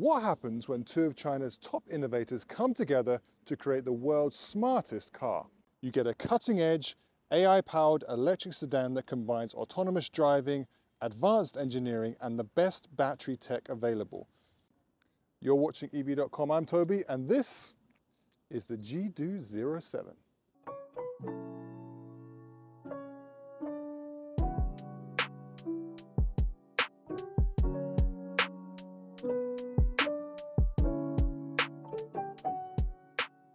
What happens when two of China's top innovators come together to create the world's smartest car? You get a cutting-edge, AI-powered electric sedan that combines autonomous driving, advanced engineering, and the best battery tech available. You're watching EV.com, I'm Toby, and this is the JIDU 07.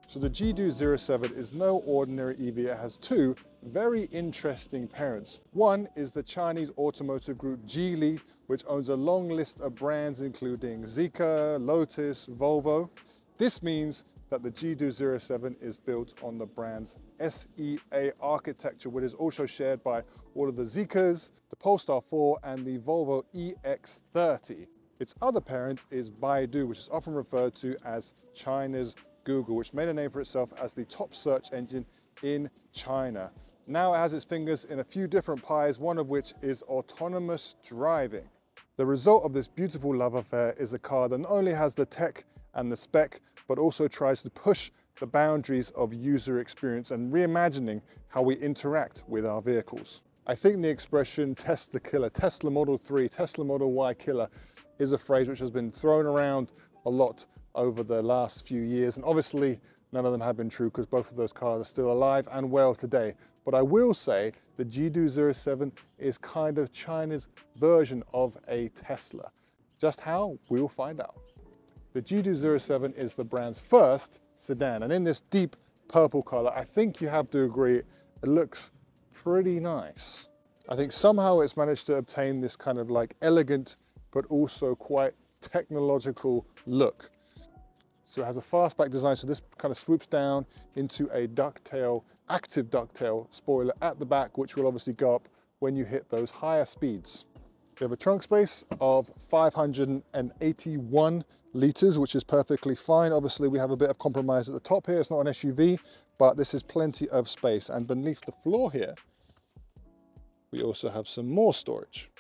So the JIDU 07 is no ordinary EV. It has two very interesting parents. One is the Chinese automotive group Geely, which owns a long list of brands including ZEEKR, Lotus, Volvo. This means that the JIDU 07 is built on the brand's SEA architecture, which is also shared by all of the ZEEKRs, the Polestar 4 and the Volvo EX30. Its other parent is Baidu, which is often referred to as China's Google, which made a name for itself as the top search engine in China. Now it has its fingers in a few different pies, one of which is autonomous driving. The result of this beautiful love affair is a car that not only has the tech and the spec, but also tries to push the boundaries of user experience and reimagining how we interact with our vehicles. I think the expression Tesla killer, Tesla Model 3, Tesla Model Y killer is a phrase which has been thrown around a lot over the last few years, and obviously none of them have been true because both of those cars are still alive and well today. But I will say the JIDU 07 is kind of China's version of a Tesla. Just how? We'll find out. The JIDU 07 is the brand's first sedan, and in this deep purple color, I think you have to agree, it looks pretty nice. I think somehow it's managed to obtain this kind of like elegant, but also quite technological look. So it has a fastback design, so this kind of swoops down into a ducktail, active ducktail spoiler at the back, which will obviously go up when you hit those higher speeds. We have a trunk space of 581 litres, which is perfectly fine. Obviously, we have a bit of compromise at the top here. It's not an SUV, but this is plenty of space. And beneath the floor here, we also have some more storage.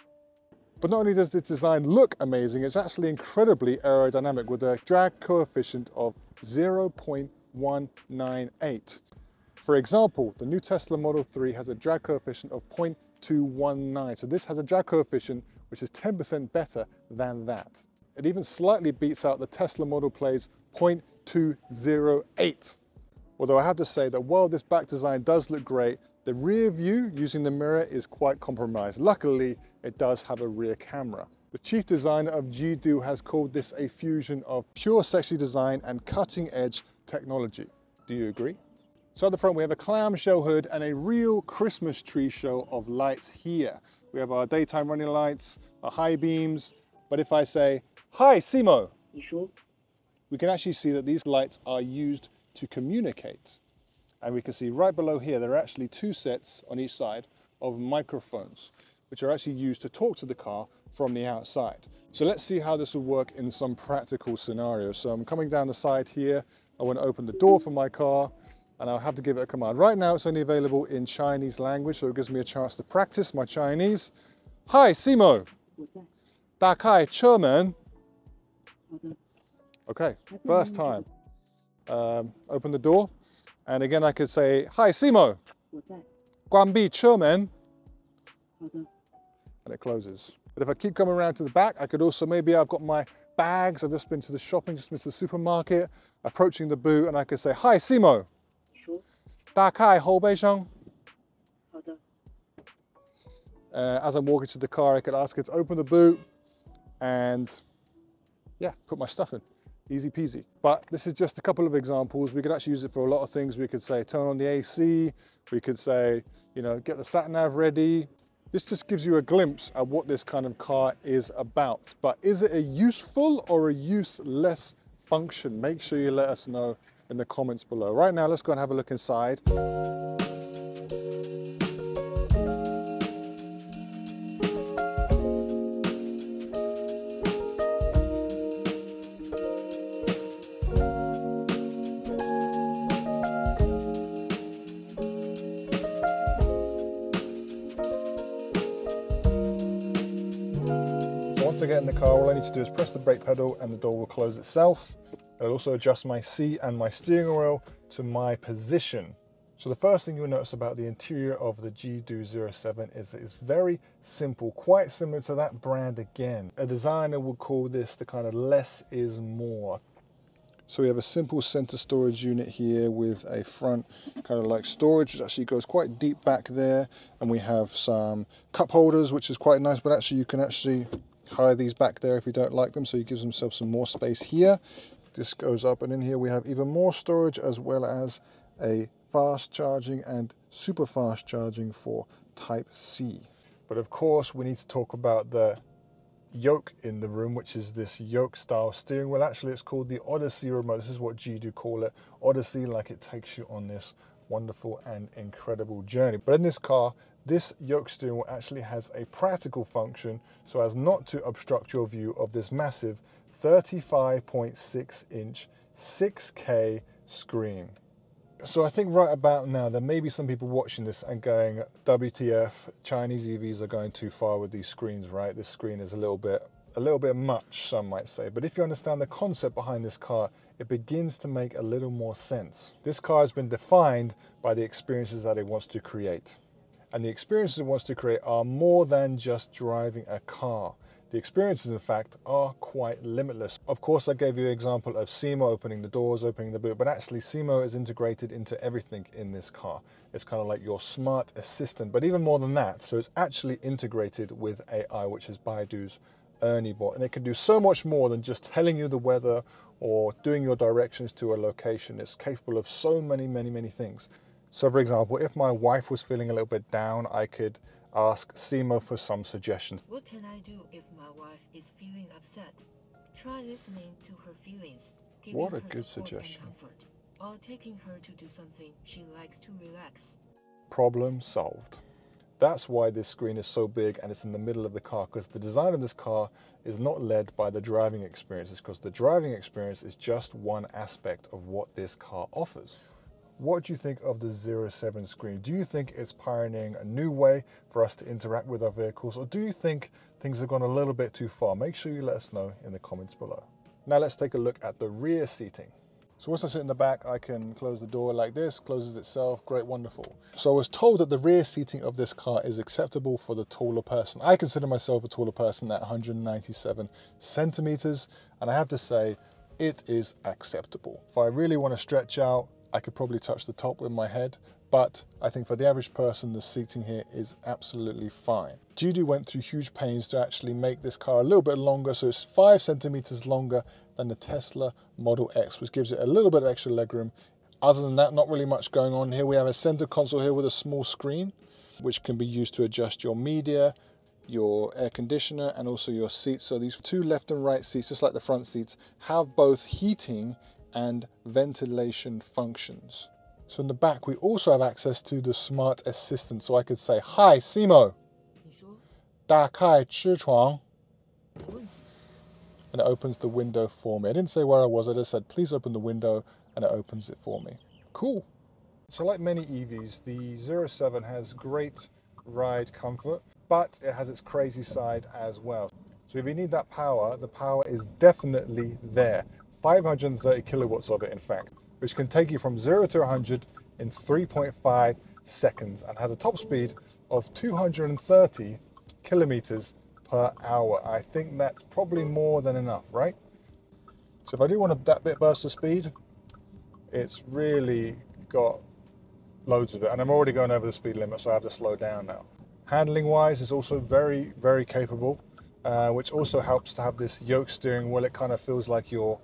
But not only does the design look amazing, it's actually incredibly aerodynamic with a drag coefficient of 0.198. For example, the new Tesla Model 3 has a drag coefficient of 0.219. So this has a drag coefficient which is 10% better than that. It even slightly beats out the Tesla Model Play's 0.208. Although I have to say that while this back design does look great, the rear view using the mirror is quite compromised. Luckily, it does have a rear camera. The chief designer of JIDU has called this a fusion of pure sexy design and cutting edge technology. Do you agree? So at the front, we have a clamshell hood and a real Christmas tree show of lights here. We have our daytime running lights, our high beams. But if I say, "Hi, Simo," you sure? We can actually see that these lights are used to communicate. And we can see right below here, there are actually two sets on each side of microphones, which are actually used to talk to the car from the outside. So let's see how this will work in some practical scenario. So I'm coming down the side here. I want to open the door for my car and I'll have to give it a command. Right now, it's only available in Chinese language, so it gives me a chance to practice my Chinese. Hi, Simo. What's that? 打开车门. Okay, first time. Open the door. And again, I could say, "Hi, Simo. What's that? 关闭车门." And it closes. But if I keep coming around to the back, I could also, maybe I've got my bags, I've just been to the shopping, just been to the supermarket, approaching the booth, and I could say, "Hi, Simo. Sure. 打开后备箱." As I'm walking to the car, I could ask it to open the boot and, yeah, put my stuff in. Easy peasy. But this is just a couple of examples. We could actually use it for a lot of things. We could say, turn on the AC. We could say, you know, get the sat nav ready. This just gives you a glimpse at what this kind of car is about. But is it a useful or a useless function? Make sure you let us know in the comments below. Right now, let's go and have a look inside. I get in the car, all I need to do is press the brake pedal and the door will close itself. It'll also adjust my seat and my steering wheel to my position. So the first thing you'll notice about the interior of the JIDU 07 is that it's very simple, quite similar to that brand again. A designer would call this the kind of less is more. So we have a simple center storage unit here with a front kind of like storage, which actually goes quite deep back there. And we have some cup holders, which is quite nice, but actually you can actually hide these back there if you don't like them. So it gives themselves some more space here. This goes up, and in here we have even more storage, as well as a fast charging and super fast charging for Type C. But of course, we need to talk about the yoke in the room, which is this yoke style steering wheel. Actually, it's called the Odyssey remote. This is what JIDU call it, Odyssey, like it takes you on this wonderful and incredible journey. But in this car, this yoke steering wheel actually has a practical function so as not to obstruct your view of this massive 35.6 inch 6K screen. So I think right about now, there may be some people watching this and going, WTF, Chinese EVs are going too far with these screens, right? This screen is a little bit much, some might say. But if you understand the concept behind this car, it begins to make a little more sense. This car has been defined by the experiences that it wants to create. And the experiences it wants to create are more than just driving a car. The experiences, in fact, are quite limitless. Of course, I gave you an example of Simo opening the doors, opening the boot, but actually Simo is integrated into everything in this car. It's kind of like your smart assistant, but even more than that. So it's actually integrated with AI, which is Baidu's Ernie Bot. And it can do so much more than just telling you the weather or doing your directions to a location. It's capable of so many things. So for example, if my wife was feeling a little bit down, I could ask Simo for some suggestions. What can I do if my wife is feeling upset? Try listening to her feelings, giving her support and comfort, or taking her to do something she likes to relax. Problem solved. That's why this screen is so big and it's in the middle of the car, because the design of this car is not led by the driving experience. It's because the driving experience is just one aspect of what this car offers. What do you think of the 07 screen? Do you think it's pioneering a new way for us to interact with our vehicles, or do you think things have gone a little bit too far? Make sure you let us know in the comments below. Now let's take a look at the rear seating. So once I sit in the back, I can close the door like this, closes itself, great, wonderful. So I was told that the rear seating of this car is acceptable for the taller person. I consider myself a taller person at 197 centimeters, and I have to say, it is acceptable. If I really want to stretch out, I could probably touch the top with my head, but I think for the average person, the seating here is absolutely fine. JIDU went through huge pains to actually make this car a little bit longer, so it's 5 centimeters longer than the Tesla Model X, which gives it a little bit of extra legroom. Other than that, not really much going on here. We have a center console here with a small screen, which can be used to adjust your media, your air conditioner, and also your seats. So these two left and right seats, just like the front seats, have both heating and ventilation functions. So in the back, we also have access to the smart assistant. So I could say, hi, Simo, and it opens the window for me. I didn't say where I was, I just said, please open the window, and it opens it for me. Cool. So like many EVs, the 07 has great ride comfort, but it has its crazy side as well. So if you need that power, the power is definitely there. 530 kilowatts of it, in fact, which can take you from 0 to 100 in 3.5 seconds and has a top speed of 230 kilometers per hour. I think that's probably more than enough, right? So if I do want that bit burst of speed, it's really got loads of it. And I'm already going over the speed limit, so I have to slow down now. Handling-wise, it's also very capable, which also helps to have this yoke steering wheel. It kind of feels like you're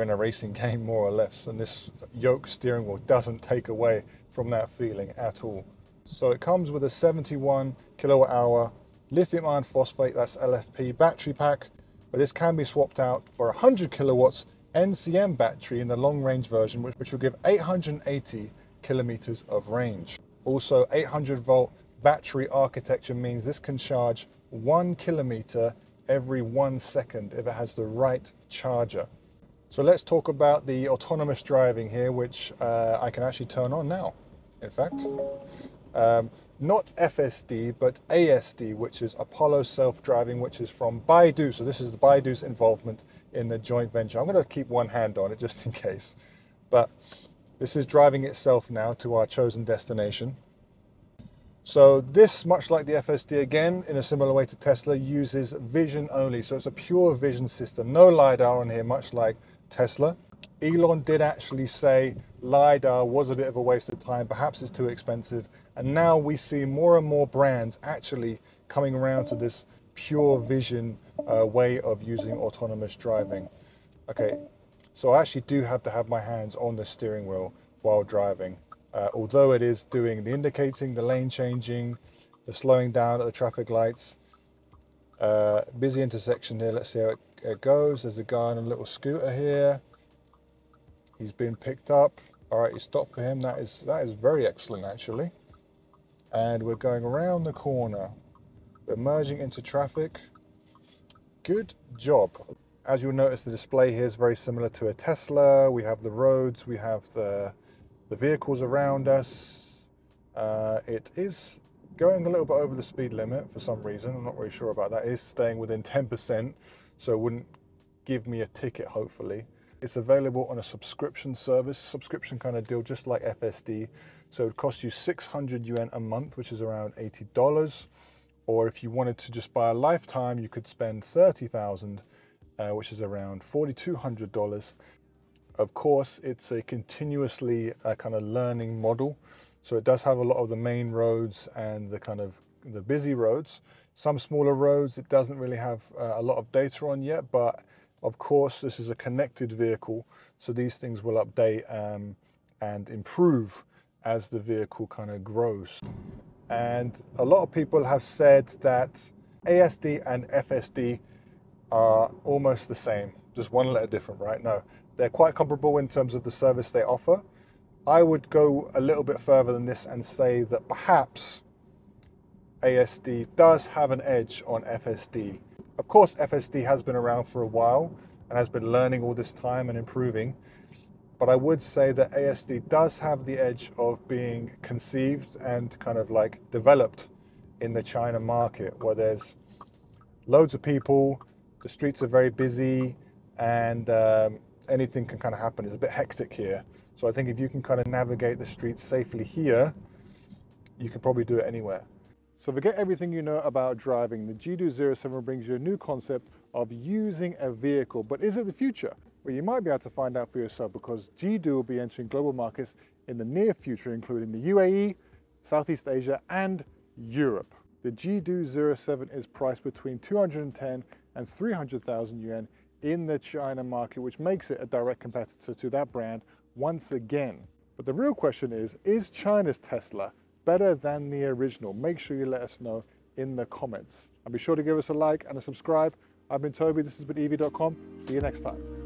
in a racing game, more or less, and this yoke steering wheel doesn't take away from that feeling at all. So it comes with a 71 kilowatt hour lithium iron phosphate, that's LFP battery pack, but this can be swapped out for 100 kilowatts NCM battery in the long range version, which will give 880 kilometers of range. Also, 800 volt battery architecture means this can charge 1 kilometer every 1 second if it has the right charger. So let's talk about the autonomous driving here, which I can actually turn on now, in fact. not FSD, but ASD, which is Apollo Self-Driving, which is from Baidu. So this is the Baidu's involvement in the joint venture. I'm going to keep one hand on it just in case. But this is driving itself now to our chosen destination. So this, much like the FSD again, in a similar way to Tesla, uses vision only. So it's a pure vision system, no LiDAR on here, much like Tesla. Elon did actually say LiDAR was a bit of a waste of time, perhaps it's too expensive. And now we see more and more brands actually coming around to this pure vision way of using autonomous driving. Okay, so I actually do have to have my hands on the steering wheel while driving, although it is doing the indicating, the lane changing, the slowing down at the traffic lights. Busy intersection here, let's see how it goes. There's a guy on a little scooter here. He's been picked up. All right, you stop for him. That is very excellent, actually. And we're going around the corner. We're merging into traffic. Good job. As you'll notice, the display here is very similar to a Tesla. We have the roads. We have the vehicles around us. It is going a little bit over the speed limit for some reason. I'm not really sure about that. It is staying within 10%, so it wouldn't give me a ticket, hopefully. It's available on a subscription service, subscription kind of deal, just like FSD. So it would cost you 600 yuan a month, which is around $80. Or if you wanted to just buy a lifetime, you could spend 30,000, which is around $4,200. Of course, it's a continuously kind of learning model. So it does have a lot of the main roads and the kind of the busy roads. Some smaller roads, it doesn't really have a lot of data on yet, but of course, this is a connected vehicle, so these things will update and improve as the vehicle kind of grows. And a lot of people have said that ASD and FSD are almost the same, just one letter different, right? No, they're quite comparable in terms of the service they offer. I would go a little bit further than this and say that perhaps ASD does have an edge on FSD. Of course, FSD has been around for a while and has been learning all this time and improving, but I would say that ASD does have the edge of being conceived and kind of like developed in the China market, where there's loads of people, the streets are very busy, and anything can kind of happen. It's a bit hectic here. So I think if you can kind of navigate the streets safely here, you can probably do it anywhere. So forget everything you know about driving. The JIDU 07 brings you a new concept of using a vehicle. But is it the future? Well, you might be able to find out for yourself, because JIDU will be entering global markets in the near future, including the UAE, Southeast Asia, and Europe. The JIDU 07 is priced between 210 and 300,000 yuan in the China market, which makes it a direct competitor to that brand once again. But the real question is China's Tesla better than the original? Make sure you let us know in the comments. And be sure to give us a like and a subscribe. I've been Toby, this has been EV.com. See you next time.